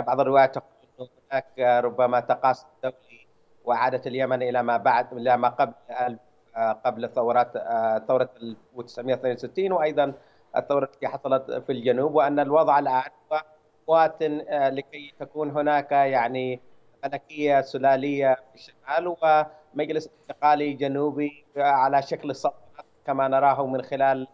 بعض الروايات تقول هناك ربما تقاصي دولي وعادة اليمن إلى ما قبل ثورة 1962، وأيضا الثورة التي حصلت في الجنوب، وأن الوضع الآن لكي تكون هناك يعني ملكية سلالية في الشمال ومجلس انتقالي جنوبي على شكل السلطنة كما نراه من خلال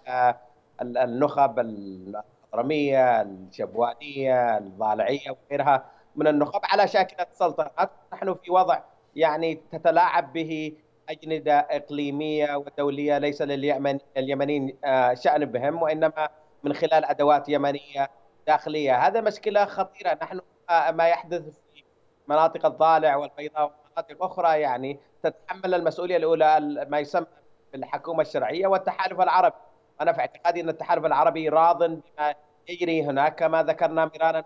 النخب الحضرمية، الشبوانية، الضالعية وغيرها من النخب على شاكلة سلطنة. نحن في وضع يعني تتلاعب به أجندة إقليمية ودولية، ليس لليمنيين شأن بهم، وإنما من خلال أدوات يمنية داخلية. هذا مشكلة خطيرة. نحن ما يحدث في مناطق الضالع والبيضاء ومناطق أخرى يعني تتحمل المسؤولية الأولى ما يسمى بالحكومة الشرعية والتحالف العربي. أنا في اعتقادي أن التحالف العربي راضٍ بما يجري هناك، كما ذكرنا مرارا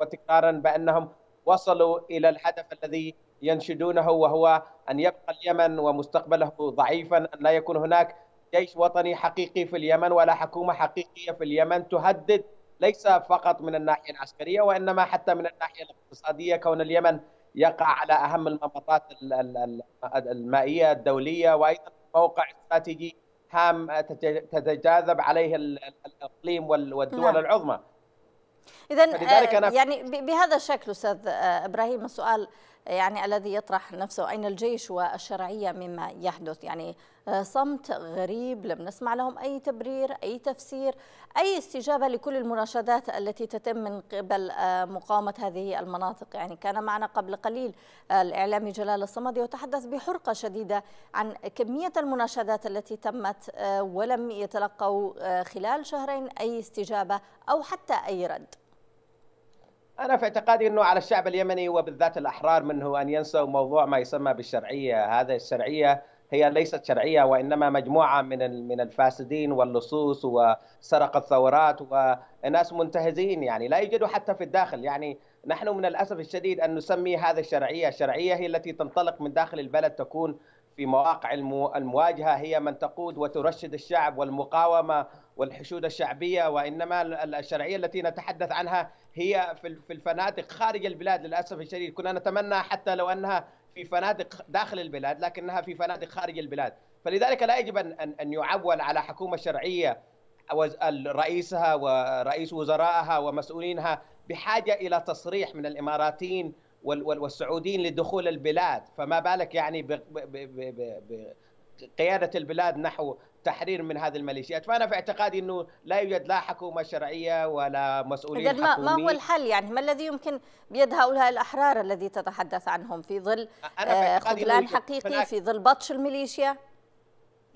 وتكرارا بأنهم وصلوا إلى الهدف الذي ينشدونه، وهو أن يبقى اليمن ومستقبله ضعيفا، أن لا يكون هناك جيش وطني حقيقي في اليمن ولا حكومة حقيقية في اليمن تهدد ليس فقط من الناحية العسكرية وإنما حتى من الناحية الاقتصادية، كون اليمن يقع على أهم المناطق المائية الدولية، وأيضا موقع استراتيجي هام تتجاذب عليه الإقليم والدول العظمى. إذا يعني بهذا الشكل أستاذ إبراهيم، السؤال يعني الذي يطرح نفسه: أين الجيش والشرعية مما يحدث؟ يعني صمت غريب، لم نسمع لهم أي تبرير، أي تفسير، أي استجابة لكل المناشدات التي تتم من قبل مقاومة هذه المناطق. يعني كان معنا قبل قليل الإعلامي جلال الصمدي وتحدث بحرقة شديدة عن كمية المناشدات التي تمت ولم يتلقوا خلال شهرين أي استجابة أو حتى أي رد. أنا في اعتقادي أنه على الشعب اليمني وبالذات الأحرار منه أن ينسوا موضوع ما يسمى بالشرعية. هذه الشرعية هي ليست شرعية، وإنما مجموعة من الفاسدين واللصوص وسرق الثورات وناس منتهزين، يعني لا يوجد حتى في الداخل. يعني نحن من الأسف الشديد أن نسمي هذه الشرعية. الشرعية هي التي تنطلق من داخل البلد، تكون في مواقع المواجهة، هي من تقود وترشد الشعب والمقاومة والحشود الشعبية. وإنما الشرعية التي نتحدث عنها هي في الفنادق خارج البلاد. للأسف الشديد كنا نتمنى حتى لو أنها في فنادق داخل البلاد، لكنها في فنادق خارج البلاد. فلذلك لا يجب أن يعول على حكومة شرعية رئيسها ورئيس وزرائها ومسؤولينها بحاجة إلى تصريح من الإماراتيين والسعوديين لدخول البلاد، فما بالك يعني بقيادة البلاد نحو تحرير من هذه الميليشيات. فأنا في اعتقادي أنه لا يوجد لا حكومة شرعية ولا مسؤولين حكوميين. ما هو الحل؟ يعني ما الذي يمكن بيد هؤلاء الأحرار الذي تتحدث عنهم في ظل خذلان حقيقي، في ظل بطش الميليشيا؟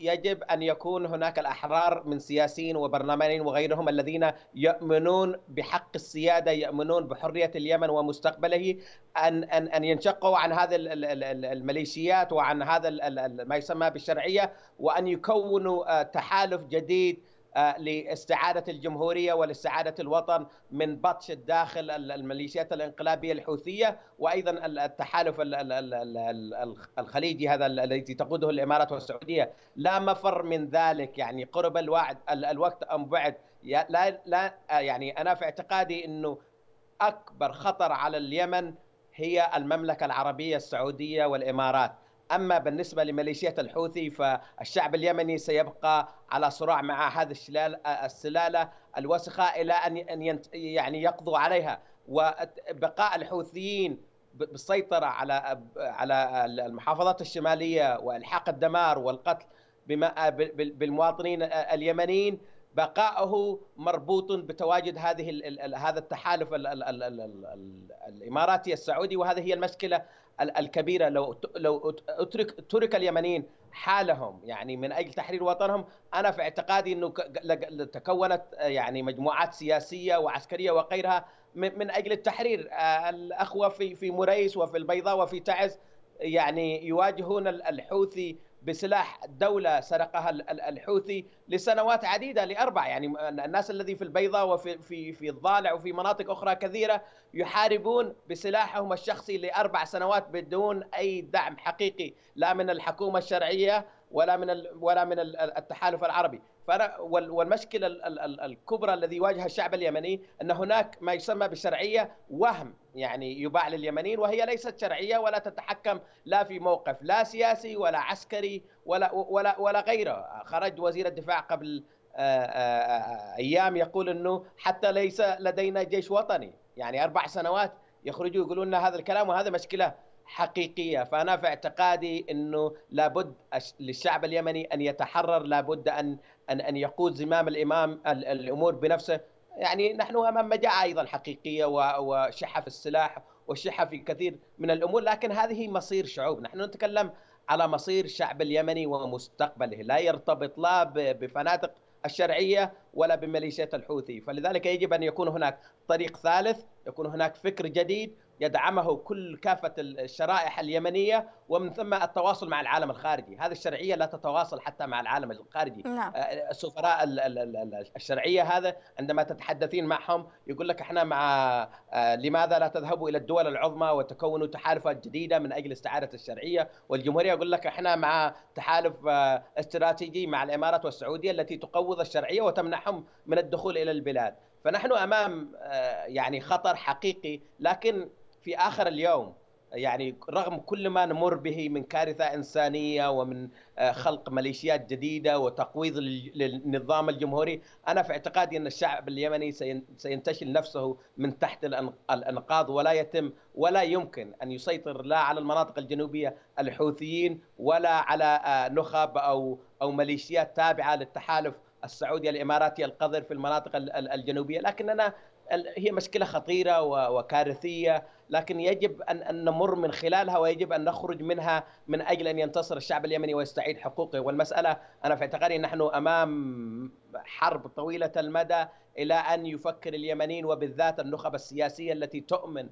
يجب أن يكون هناك الأحرار من سياسيين وبرلمانيين وغيرهم الذين يؤمنون بحق السيادة، يؤمنون بحرية اليمن ومستقبله، أن ينشقوا عن هذه الميليشيات وعن هذا ما يسمى بالشرعية، وأن يكونوا تحالف جديد لاستعادة الجمهورية والاستعادة الوطن من بطش الداخل الميليشيات الانقلابية الحوثية، وأيضا التحالف الخليجي هذا الذي تقوده الإمارات والسعودية. لا مفر من ذلك، يعني قرب الوقت أم بعد. لا يعني أنا في اعتقادي أنه أكبر خطر على اليمن هي المملكة العربية السعودية والإمارات. أما بالنسبة لميليشيات الحوثي فالشعب اليمني سيبقى على صراع مع هذه السلالة الوسخة إلى أن يعني يقضوا عليها. وبقاء الحوثيين بالسيطرة على المحافظات الشمالية وإلحاق الدمار والقتل بالمواطنين اليمنيين، بقاؤه مربوط بتواجد هذا التحالف الإماراتي السعودي. وهذه هي المشكلة الكبيرة. لو ترك اليمنيين حالهم يعني من أجل تحرير وطنهم، أنا في اعتقادي أنه تكونت يعني مجموعات سياسية وعسكرية وغيرها من أجل التحرير. الأخوة في مريس وفي البيضاء وفي تعز يعني يواجهون الحوثي بسلاح دولة سرقها الحوثي لسنوات عديدة، لأربع. يعني الناس الذي في البيضاء وفي في الضالع وفي مناطق أخرى كثيرة يحاربون بسلاحهم الشخصي لأربع سنوات بدون أي دعم حقيقي، لا من الحكومة الشرعية ولا من التحالف العربي. والمشكلة الكبرى الذي يواجه الشعب اليمني أن هناك ما يسمى بالشرعية وهم يعني يباع لليمنيين، وهي ليست شرعية ولا تتحكم لا في موقف لا سياسي ولا عسكري ولا غيره. خرج وزير الدفاع قبل أيام يقول أنه حتى ليس لدينا جيش وطني. يعني 4 سنوات يخرجوا يقولون لنا هذا الكلام، وهذا مشكلة حقيقية. فأنا في اعتقادي أنه لابد للشعب اليمني أن يتحرر، لابد أن يقود زمام الأمور بنفسه. يعني نحن أمام مجاعة أيضا حقيقية وشحة في السلاح وشحة في كثير من الأمور، لكن هذه مصير شعوب. نحن نتكلم على مصير الشعب اليمني ومستقبله، لا يرتبط لا بفنادق الشرعية ولا بميليشيات الحوثي. فلذلك يجب أن يكون هناك طريق ثالث، يكون هناك فكر جديد يدعمه كافة الشرائح اليمنية، ومن ثم التواصل مع العالم الخارجي. هذه الشرعية لا تتواصل حتى مع العالم الخارجي. نعم. السفراء الشرعية هذا عندما تتحدثين معهم يقول لك احنا مع لماذا لا تذهبوا إلى الدول العظمى وتكونوا تحالفات جديدة من أجل استعادة الشرعية. والجمهورية يقول لك احنا مع تحالف استراتيجي مع الإمارات والسعودية التي تقوض الشرعية وتمنعهم من الدخول إلى البلاد. فنحن أمام يعني خطر حقيقي. لكن في آخر اليوم يعني رغم كل ما نمر به من كارثة إنسانية ومن خلق ميليشيات جديدة وتقويض للنظام الجمهوري، أنا في اعتقادي أن الشعب اليمني سينتشل نفسه من تحت الأنقاض، ولا يتم ولا يمكن أن يسيطر لا على المناطق الجنوبية الحوثيين ولا على نخب أو ميليشيات تابعة للتحالف السعودي الإماراتي القذر في المناطق الجنوبية. لكننا هي مشكلة خطيرة وكارثية، لكن يجب أن نمر من خلالها ويجب أن نخرج منها من أجل أن ينتصر الشعب اليمني ويستعيد حقوقه. والمسألة أنا في اعتقادي نحن أمام حرب طويلة المدى إلى أن يفكر اليمنيين وبالذات النخب السياسية التي تؤمن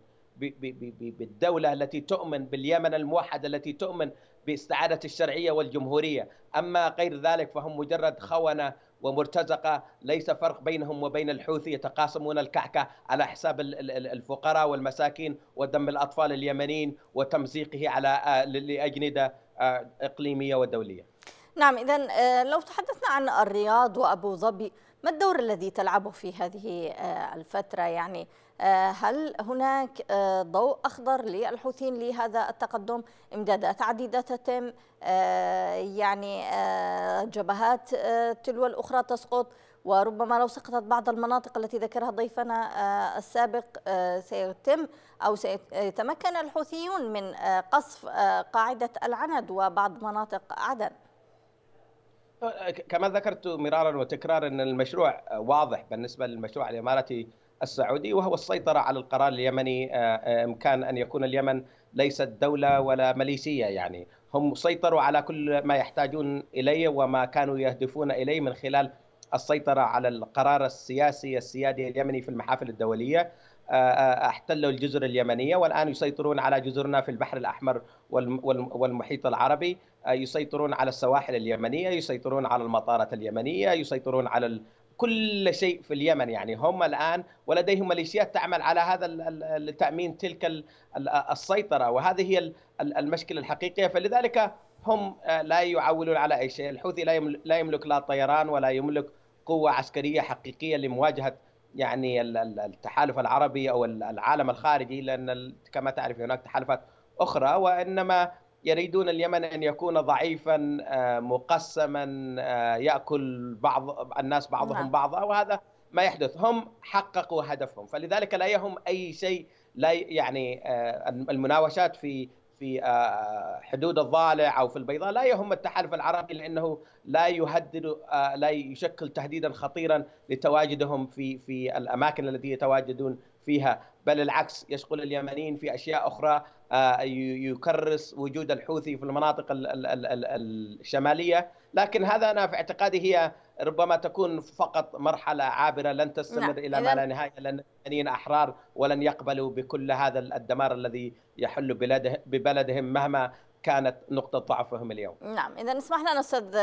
بالدولة، التي تؤمن باليمن الموحد، التي تؤمن باستعادة الشرعية والجمهورية. أما غير ذلك فهم مجرد خونة ومرتزقة، ليس فرق بينهم وبين الحوثي، يتقاسمون الكعكة على حساب الفقراء والمساكين ودم الأطفال اليمنيين وتمزيقه على لأجندة إقليمية ودولية. نعم، إذا لو تحدثنا عن الرياض وأبو ظبي، ما الدور الذي تلعبه في هذه الفترة؟ يعني هل هناك ضوء أخضر للحوثيين لهذا التقدم؟ إمدادات عديدة تتم، يعني جبهات تلو الأخرى تسقط، وربما لو سقطت بعض المناطق التي ذكرها ضيفنا السابق سيتم أو سيتمكن الحوثيون من قصف قاعدة العند وبعض مناطق عدن. كما ذكرت مرارا وتكرارا أن المشروع واضح بالنسبة للمشروع الإماراتي السعودي، وهو السيطرة على القرار اليمني. إمكان أن يكون اليمن ليست دولة ولا ميليشية، يعني هم سيطروا على كل ما يحتاجون إليه وما كانوا يهدفون إليه من خلال السيطرة على القرار السياسي السيادي اليمني في المحافل الدولية. احتلوا الجزر اليمنية والآن يسيطرون على جزرنا في البحر الأحمر والمحيط العربي، يسيطرون على السواحل اليمنية، يسيطرون على المطارات اليمنية، يسيطرون على كل شيء في اليمن. يعني هم الآن ولديهم ميليشيات تعمل على هذا التأمين تلك السيطرة، وهذه هي المشكلة الحقيقية. فلذلك هم لا يعولون على أي شيء. الحوثي لا يملك لا طيران ولا يملك قوة عسكرية حقيقية لمواجهة يعني التحالف العربي أو العالم الخارجي، لأن كما تعرف هناك تحالفات أخرى، وإنما يريدون اليمن أن يكون ضعيفا مقسما يأكل بعض الناس بعضهم بعضا، وهذا ما يحدث. هم حققوا هدفهم، فلذلك لا يهم أي شيء. لا يعني المناوشات في حدود الضالع أو في البيضاء لا يهم التحالف العربي، لأنه لا يشكل تهديدا خطيرا لتواجدهم في الأماكن التي يتواجدون فيها، بل العكس يشغل اليمنيين في أشياء أخرى يكرس وجود الحوثي في المناطق الشمالية. لكن هذا أنا في اعتقادي هي ربما تكون فقط مرحلة عابرة لن تستمر إلى ما لا نهاية، لأن اليمنيين أحرار ولن يقبلوا بكل هذا الدمار الذي يحل ببلدهم مهما كانت نقطة ضعفهم اليوم. نعم، إذا اسمح لنا أستاذ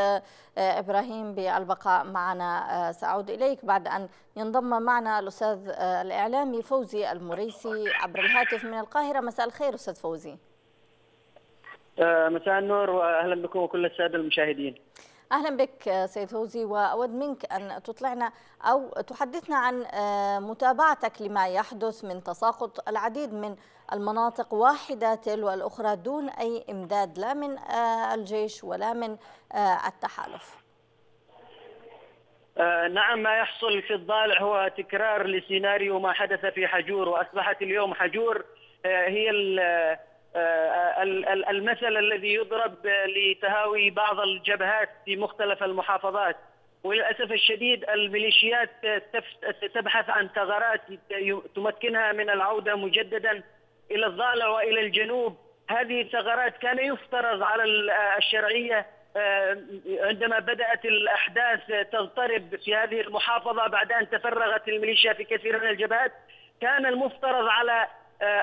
إبراهيم بالبقاء معنا، سأعود إليك بعد أن ينضم معنا الأستاذ الإعلامي فوزي المريسي عبر الهاتف من القاهرة. مساء الخير أستاذ فوزي. مساء النور وأهلا بكم وكل السادة المشاهدين. أهلا بك سيد فوزي، وأود منك أن تطلعنا أو تحدثنا عن متابعتك لما يحدث من تساقط العديد من المناطق واحدة تلو الأخرى دون أي إمداد لا من الجيش ولا من التحالف. نعم، ما يحصل في الضالع هو تكرار لسيناريو ما حدث في حجور، وأصبحت اليوم حجور هي المثل الذي يضرب لتهاوي بعض الجبهات في مختلف المحافظات. وللأسف الشديد الميليشيات تبحث عن ثغرات تمكنها من العودة مجددا إلى الضالع وإلى الجنوب. هذه الثغرات كان يفترض على الشرعية عندما بدأت الأحداث تضطرب في هذه المحافظة بعد أن تفرغت الميليشيا في كثير من الجبهات، كان المفترض على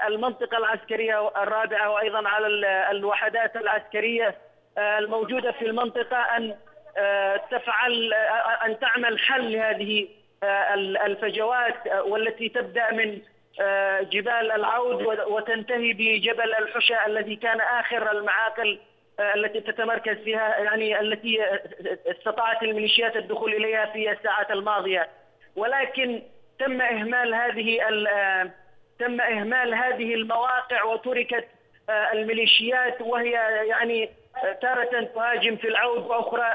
المنطقة العسكرية الرابعة وأيضا على الوحدات العسكرية الموجودة في المنطقة أن تعمل حل هذه الفجوات، والتي تبدأ من جبال العود وتنتهي بجبل الحشاء الذي كان آخر المعاقل التي تتمركز فيها، يعني التي استطاعت الميليشيات الدخول إليها في الساعات الماضية. ولكن تم إهمال هذه المواقع وتركت الميليشيات، وهي يعني تارة تهاجم في العود واخرى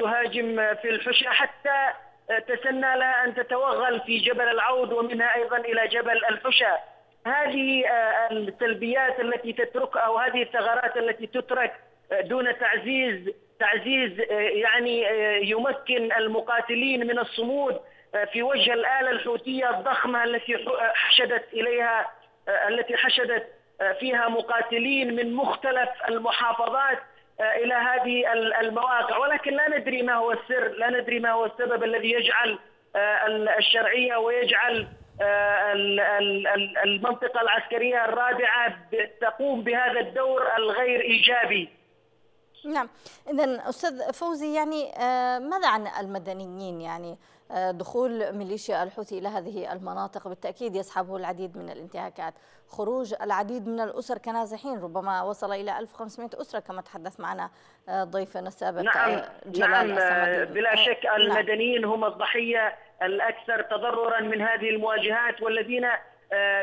تهاجم في الحشاء، حتى تسنى لها ان تتوغل في جبل العود ومنها ايضا الى جبل الحشاء. هذه السلبيات التي تترك او هذه الثغرات التي تترك دون تعزيز يعني يمكن المقاتلين من الصمود في وجه الآلة الحوثية الضخمة التي حشدت فيها مقاتلين من مختلف المحافظات إلى هذه المواقع. ولكن لا ندري ما هو السر، لا ندري ما هو السبب الذي يجعل الشرعية ويجعل المنطقة العسكرية الرابعة تقوم بهذا الدور الغير إيجابي. نعم، إذا أستاذ فوزي، يعني ماذا عن المدنيين؟ يعني دخول ميليشيا الحوثي إلى هذه المناطق بالتأكيد يسحبه العديد من الانتهاكات، خروج العديد من الأسر كنازحين، ربما وصل إلى 1500 أسرة كما تحدث معنا ضيفنا السابق جلال الصمدي. بلا شك المدنيين هم الضحية الأكثر تضررا من هذه المواجهات، والذين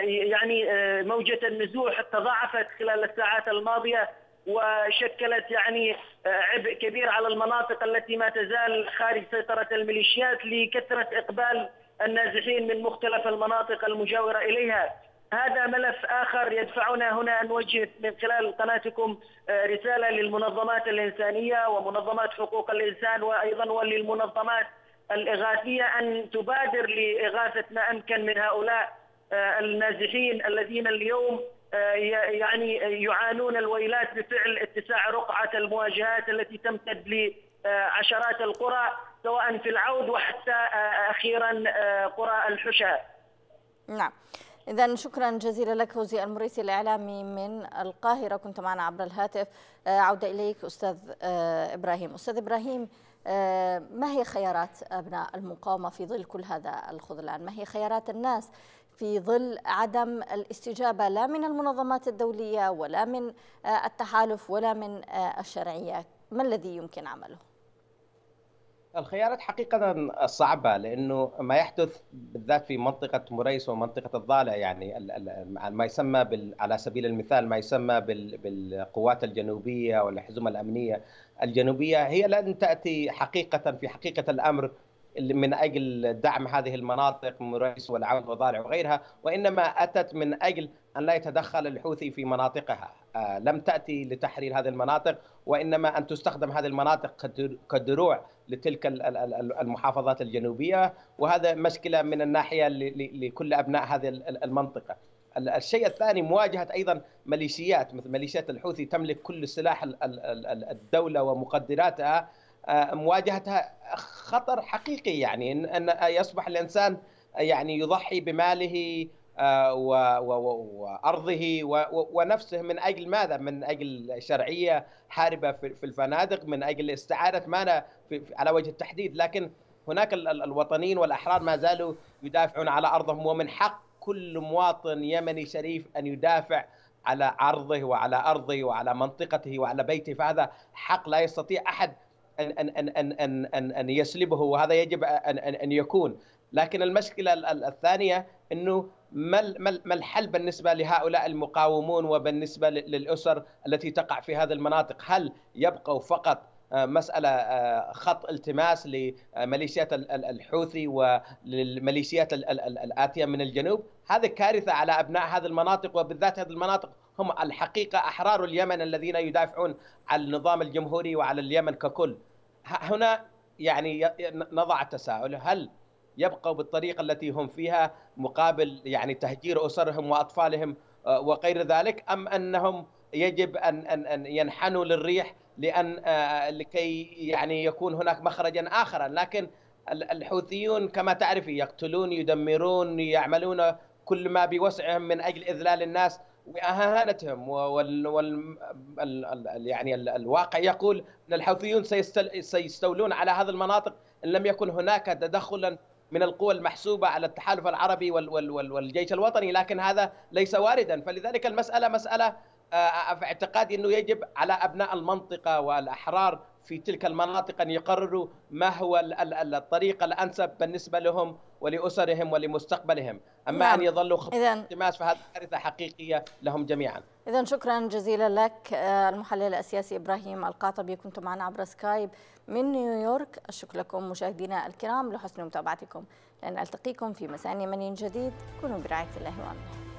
يعني موجة النزوح تضاعفت خلال الساعات الماضية وشكلت يعني عبء كبير على المناطق التي ما تزال خارج سيطرة الميليشيات لكثرة إقبال النازحين من مختلف المناطق المجاورة إليها. هذا ملف آخر يدفعنا هنا أن نوجه من خلال قناتكم رسالة للمنظمات الإنسانية ومنظمات حقوق الإنسان وأيضا وللمنظمات الإغاثية أن تبادر لإغاثة ما أمكن من هؤلاء النازحين الذين اليوم يعني يعانون الويلات بفعل اتساع رقعة المواجهات التي تمتد لعشرات القرى سواء في العود وحتى أخيرا قرى الحشاء. نعم، إذا شكرا جزيلا لك فوزي المريسي الإعلامي من القاهرة، كنت معنا عبر الهاتف. عودة إليك أستاذ إبراهيم. أستاذ إبراهيم، ما هي خيارات أبناء المقاومة في ظل كل هذا الخذلان؟ ما هي خيارات الناس في ظل عدم الاستجابة لا من المنظمات الدولية ولا من التحالف ولا من الشرعية؟ ما الذي يمكن عمله؟ الخيارات حقيقة صعبة، لأنه ما يحدث بالذات في منطقة مريس ومنطقة الضالع، يعني ما يسمى على سبيل المثال ما يسمى بالقوات الجنوبية والحزمة الأمنية الجنوبية، هي لن تأتي حقيقة في حقيقة الأمر من أجل دعم هذه المناطق مريس والعود والضالع وغيرها، وإنما أتت من أجل أن لا يتدخل الحوثي في مناطقها. لم تأتي لتحرير هذه المناطق، وإنما أن تستخدم هذه المناطق كدروع لتلك المحافظات الجنوبية، وهذا مشكلة من الناحية لكل أبناء هذه المنطقة. الشيء الثاني مواجهة أيضا ميليشيات مثل ميليشيات الحوثي تملك كل سلاح الدولة ومقدراتها، مواجهتها خطر حقيقي، يعني أن يصبح الإنسان يعني يضحي بماله وأرضه ونفسه من أجل ماذا؟ من أجل شرعية حاربة في الفنادق، من أجل استعادة مانا على وجه التحديد. لكن هناك الوطنيين والأحرار ما زالوا يدافعون على أرضهم، ومن حق كل مواطن يمني شريف أن يدافع على عرضه وعلى أرضه وعلى منطقته وعلى بيته، فهذا حق لا يستطيع أحد أن يسلبه، وهذا يجب أن يكون. لكن المشكلة الثانية أنه ما الحل بالنسبة لهؤلاء المقاومون وبالنسبة للأسر التي تقع في هذه المناطق؟ هل يبقوا فقط مسألة خط التماس لميليشيات الحوثي وللميليشيات الآتية من الجنوب؟ هذه كارثة على أبناء هذه المناطق، وبالذات هذه المناطق هم الحقيقة أحرار اليمن الذين يدافعون على النظام الجمهوري وعلى اليمن ككل. هنا يعني نضع التساؤل، هل يبقوا بالطريقة التي هم فيها مقابل يعني تهجير أسرهم وأطفالهم وغير ذلك، أم أنهم يجب أن ينحنوا للريح لكي يعني يكون هناك مخرجا آخر؟ لكن الحوثيون كما تعرف يقتلون، يدمرون، يعملون كل ما بوسعهم من أجل إذلال الناس وإهانتهم، يعني الواقع يقول أن الحوثيون سيستولون على هذه المناطق إن لم يكن هناك تدخلا من القوى المحسوبة على التحالف العربي والجيش الوطني، لكن هذا ليس واردا. فلذلك المسألة مسألة في اعتقادي أنه يجب على أبناء المنطقة والأحرار في تلك المناطق أن يقرروا ما هو الطريقة الأنسب بالنسبة لهم، ولأسرهم ولمستقبلهم، أما نعم. أن يظلوا خط التماس فهذه كارثة حقيقية لهم جميعا. إذن شكرا جزيلا لك المحلل السياسي إبراهيم القعطبي، كنت معنا عبر سكايب من نيويورك. الشكر لكم مشاهدينا الكرام لحسن متابعتكم، لأن ألتقيكم في مساء يمني جديد. كونوا برعاية الله وأمنه.